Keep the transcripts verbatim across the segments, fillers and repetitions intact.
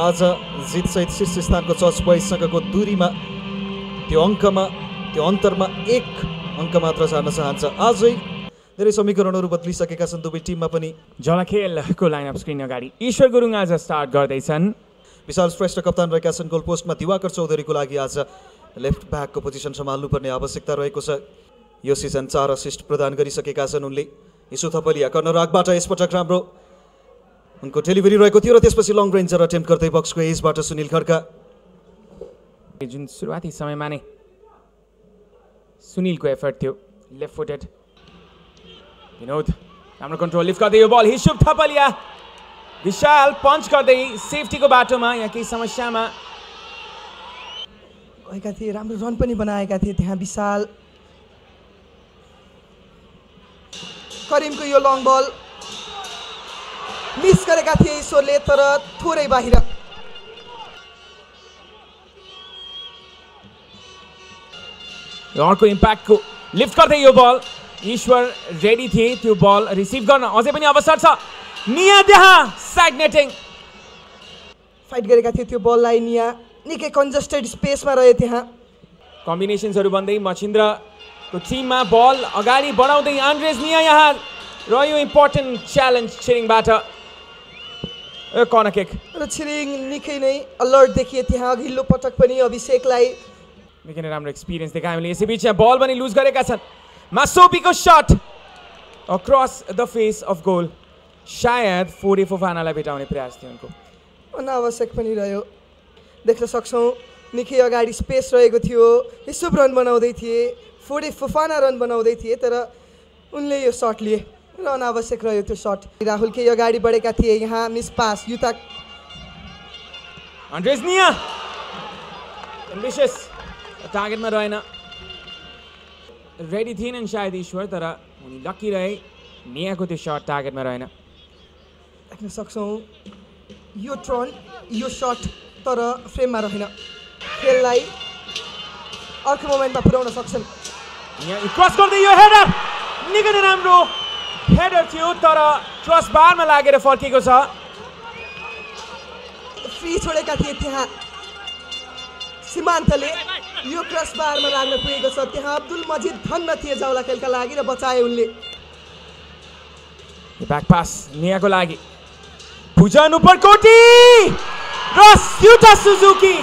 आज जितसहित शीर्ष स्थानको चर्च बोइससँगको दूरीमा त्यो अङ्कमा त्यो अन्तरमा एक अङ्क मात्र सार्न चाहन्छ। आजै धेरै समीकरणहरू बदलिसकेका छन् दुवै टिममा पनि। जलखेलको लाइनअप स्क्रिन अगाडि ईश्वर गुरुङ आज स्टार्ट गर्दैछन्। विशाल श्रेष्ठ कप्तान भएका छन्। गोलपोस्टमा दिवाकर चौधरीको लागि आज लेफ्ट ब्याकको पोजिसन सम्हाल्नुपर्ने आवश्यकता रहेको छ। यो सिजन चार असिस्ट प्रदान गरिसकेका छन् उनले। यसो थपलिया कर्नरबाट यसपटक राम्रो उनको डेलिभरी रहेको थियो र त्यसपछि लङ रेन्जर अटेम्प्ट गर्दै बक्सको एजबाट सुनील खड्का। जुन सुरुवाती समयमा नै सुनीलको एफर्ट थियो लेफ्ट फुटेड। विनोद राम्रो कन्ट्रोल लिफ्ट गर्दै यो बल हिशुभ थपलिया। विशाल पञ्च गर्दै सेफ्टीको बाटोमा यहाँ केही समस्यामा गएका थिए। राम्रो रन पनि बनाएका थिए त्यहाँ विशाल। करिमको यो लङ बल मिस गरेका थिए ईश्वरले तर थोरै बाहिर। अर्को इम्प्याक्टको लिफ्ट गर्दै यो बल ईश्वर रेडी थिए त्यो बल रिसिभ गर्न। अझै पनि अवसर छ। निया त्यहाँ साइड नेटिङ फाइट गरेका थिए त्यो बललाई। निया निकै कन्जस्टेड स्पेसमा रहे त्यहाँ। कम्बिनेसन्सहरू बन्दै मछिन्द्रको टिममा बल अगाडि बढाउँदै आन्द्रेज। निया यहाँ रह्यो इम्पोर्टेन्ट च्यालेन्ज छिरिङबाट। ए कर्नर किक र छिरिङ निकै नै अलर्ट देखिए त्यहाँ। अघिल्लो पटक पनि अभिषेकलाई निकै नै राम्रो एक्सपिरियन्स देखायो हामीले। यसैबीच यहाँ बल पनि लुज गरेका छन्। मासोबीको shot across the face of goal. शायद फोर ए फोफानालाई भेटाउने प्रयास थियो उनको। अनावश्यक पनि रह्यो। देख्न सक्छौँ निकै अगाडि स्पेस रहेको थियो। हिशुभ रन बनाउँदै थिए, फोर ए फोफाना रन बनाउँदै थिए तर उनले यो सर्ट लिए र अनावश्यक रह्यो त्यो सर्ट। राहुल के अगाडि बढेका थिए यहाँ मिस पास। युता एन्ड्रेस निया एम्बिसियस टार्गेटमा रहेन। रेडी थिएनन् सायद ईश्वर तर उनी लकी रहे। नियाको त्यो सर्ट टार्गेटमा रहेन। देख्न सक्छौँ यो टर्न यो सर्ट तर फ्रेममा रहेन। खेललाई अर्को मोमेन्टमा पुर्याउन सक्छन्। यहाँ क्रस गर्दै यो हेडर निकै नै राम्रो हेडर थियो तर क्रस बारमा लागेर फर्केको छ। फ्री छोडेका थिए त्यहाँ सीमान्तले। यो क्रस बारमा लाग्न पुगेको छ। त्यहाँ अब्दुल मजिद खान माथिया जाउला खेलका लागि र बचाए उनले। ब्याक पास नियाको लागि पुजन उपारकोटी र युटा सुजुकी।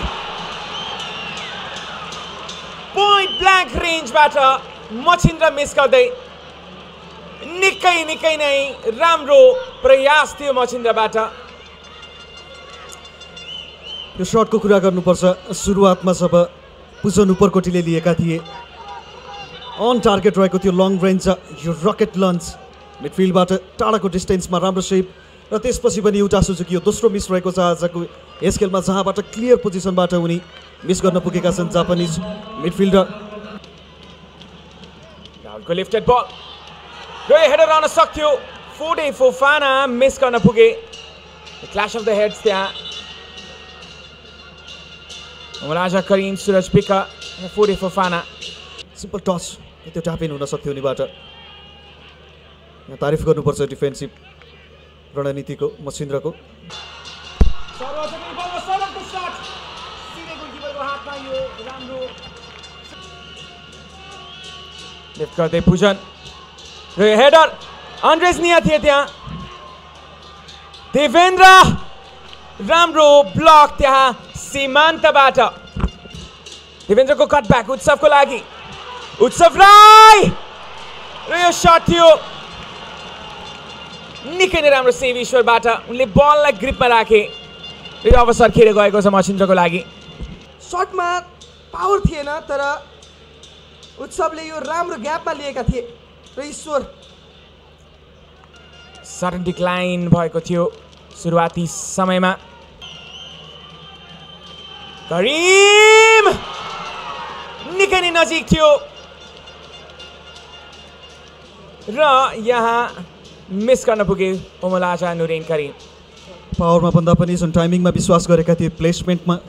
पोइन्ट ब्ल्याङ्क रेन्जबाट मछिन्द्र मिस गर्दै। निकै निकै नै राम्रो प्रयास थियो मछिन्द्रबाट। यो सर्टको कुरा गर्नुपर्छ। सुरुवातमा जब पुजन उपरकोटीले लिएका थिए अन टार्गेट रहेको थियो लङ रेन्ज। यो रकेट लन्च मिडफिल्डबाट टाढाको डिस्टेन्समा राम्रो सेभ र त्यसपछि पनि एउटा सुजुकी यो दोस्रो मिस रहेको छ आजको यस खेलमा जहाँबाट क्लियर पोजिसनबाट उनी मिस गर्न पुगेका छन् जापानिज मिडफिल्डर। राहुलको लेफ्टेड बल गए हेडर आउन सक्थ्यो। फोडे फोफाना मिस गर्न पुगे। क्ल्याश अफ द हेड्स त्यहाँ। राजा करिम सुरज पिका फोडे फोफाना। सिम्पल टच त्यो ट्यापिन हुन सक्थ्यो उनीबाट। यहाँ तारिफ गर्नुपर्छ डिफेन्सिभ रणनीतिको मछिन्द्रको। लेफ्ट गर्दै पुजन र हेडर। आन्द्रेज निया थिए त्यहाँ। देवेन्द्र राम्रो ब्लक त्यहाँ सीमान्तबाट। देवेन्द्रको कटब्याक उत्सवको लागि। उत्सव राई र यो सर्ट थियो निकै नै राम्रो सेभ ईश्वरबाट। उनले बललाई ग्रिपमा राखे र यो अवसर खेर गएको छ मछिन्द्रको लागि। सर्टमा पावर थिएन तर उत्सवले यो राम्रो ग्यापमा लिएका थिए र ईश्वर। सडन डिक्लाइन भएको थियो सुरुवाती समयमा। करिम निकै नै नजिक थियो र यहाँ मिस गर्न पुगे ओमलाजा नुरेन करिम। पावरमा भन्दा पनि जुन टाइमिङमा विश्वास गरेका थिए प्लेसमेन्टमा